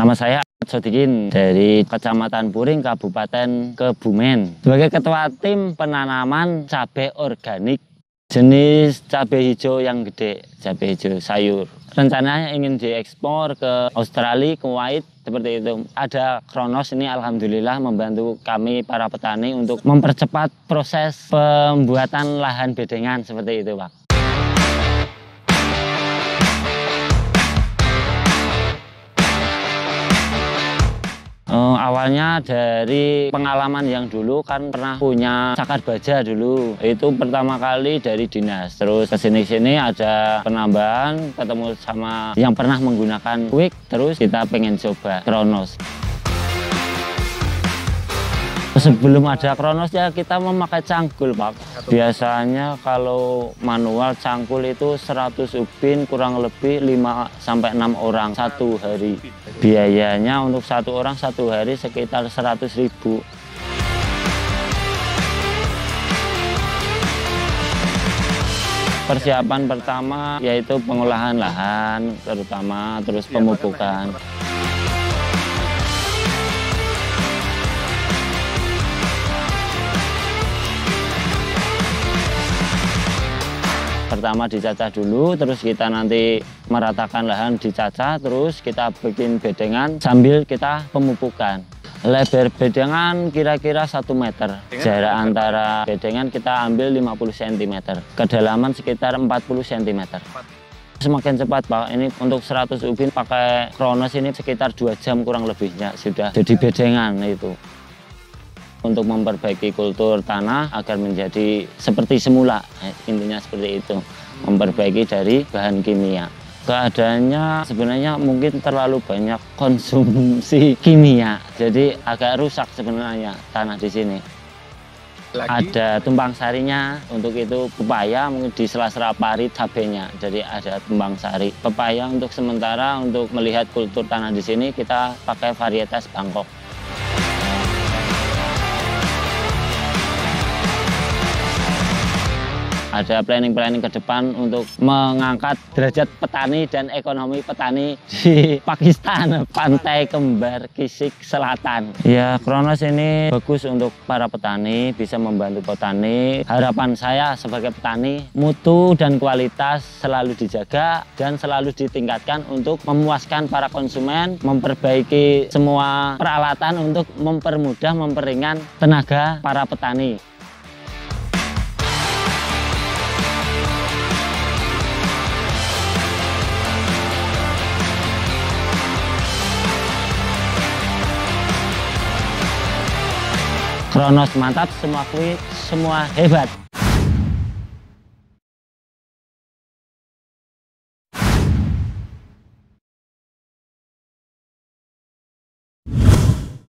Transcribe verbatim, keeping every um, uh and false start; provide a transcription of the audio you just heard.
Nama saya Ahmad Sodiqin dari Kecamatan Puring, Kabupaten Kebumen. Sebagai ketua tim penanaman cabai organik, jenis cabai hijau yang gede, cabai hijau sayur. Rencananya ingin diekspor ke Australia, Kuwait, seperti itu. Ada Kronos ini alhamdulillah membantu kami para petani untuk mempercepat proses pembuatan lahan bedengan seperti itu, Pak. Uh, awalnya dari pengalaman yang dulu kan pernah punya cakar baja dulu. Itu pertama kali dari dinas. Terus kesini-sini ada penambahan, ketemu sama yang pernah menggunakan Quick. Terus kita pengen coba Kronos. Sebelum ada Kronos ya kita memakai cangkul, Pak. Biasanya kalau manual cangkul itu seratus ubin kurang lebih lima sampai enam orang satu hari. Biayanya untuk satu orang satu hari sekitar seratus ribu. Persiapan pertama yaitu pengolahan lahan terutama, terus pemupukan. Pertama dicacah dulu, terus kita nanti meratakan lahan dicacah, terus kita bikin bedengan sambil kita pemupukan. Lebar bedengan kira-kira satu meter. Jarak antara bedengan kita ambil lima puluh sentimeter. Kedalaman sekitar empat puluh sentimeter. Semakin cepat, Pak. Ini untuk seratus ubin pakai Kronos ini sekitar dua jam kurang lebihnya sudah jadi bedengan itu. Untuk memperbaiki kultur tanah agar menjadi seperti semula, intinya seperti itu, memperbaiki dari bahan kimia. Keadaannya sebenarnya mungkin terlalu banyak konsumsi kimia, jadi agak rusak sebenarnya tanah di sini. Lagi. Ada tumpang sarinya, untuk itu pepaya mungkin di sela-sela pari cabenya, jadi ada tumpang sari. Pepaya untuk sementara untuk melihat kultur tanah di sini kita pakai varietas Bangkok. Ada planning-planning ke depan untuk mengangkat derajat petani dan ekonomi petani di Pakistan Pantai Kembar Kisik Selatan. Ya, Kronos ini bagus untuk para petani, bisa membantu petani. Harapan saya sebagai petani, mutu dan kualitas selalu dijaga dan selalu ditingkatkan untuk memuaskan para konsumen, memperbaiki semua peralatan untuk mempermudah, memperingan tenaga para petani. Kronos mantap, semua Quick, semua hebat.